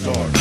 start.